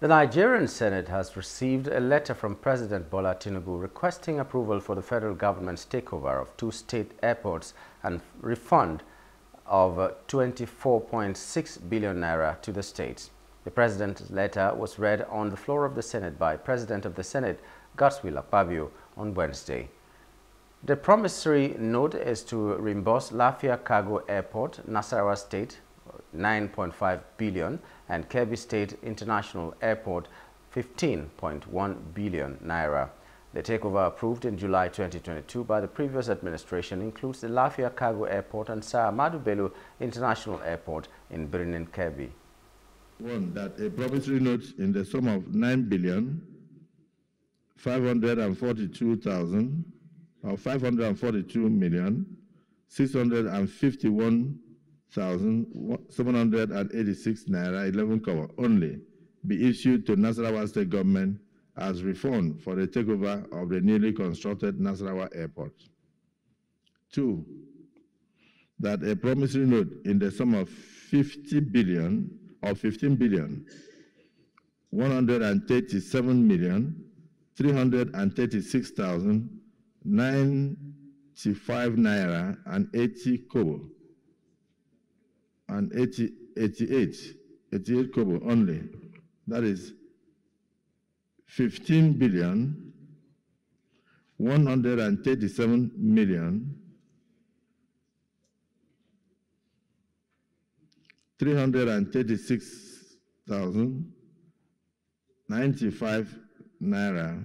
The Nigerian Senate has received a letter from President Bola Tinubu requesting approval for the federal government's takeover of two state airports and refund of 24.6 billion naira to the states. The president's letter was read on the floor of the Senate by President of the Senate, Godswill Akpabio, on Wednesday. The promissory note is to reimburse Lafia Cargo Airport, Nasarawa State, 9.5 billion and Kebbi State International Airport 15.1 billion naira. The takeover approved in July 2022 by the previous administration includes the Lafia Cargo Airport and Sa'adu Bello International Airport in Birnin Kebbi. One that a promissory note in the sum of 9,542,000 or 542,651,786 naira 11 cover only be issued to Nasarawa State Government as refund for the takeover of the newly constructed Nasarawa Airport. 2. That a promissory note in the sum of 15,137,336,095 naira and 80 kobo. And 88 kobo only, that is 15,137,336,095 naira.